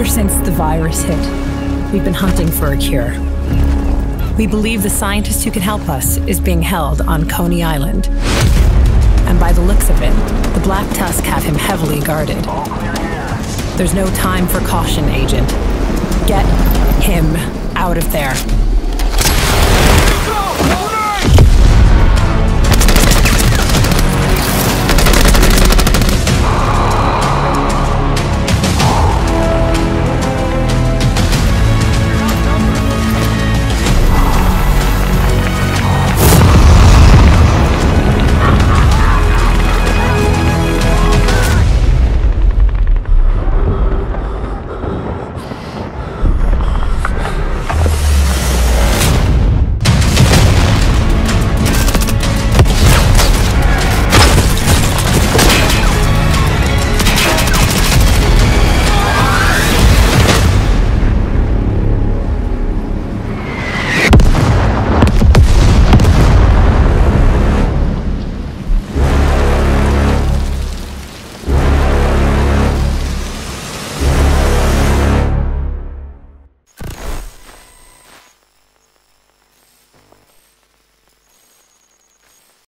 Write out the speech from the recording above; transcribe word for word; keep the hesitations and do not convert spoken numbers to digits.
Ever since the virus hit, we've been hunting for a cure. We believe the scientist who can help us is being held on Coney Island. And by the looks of it, the Black Tusk have him heavily guarded. There's no time for caution, Agent. Get him out of there.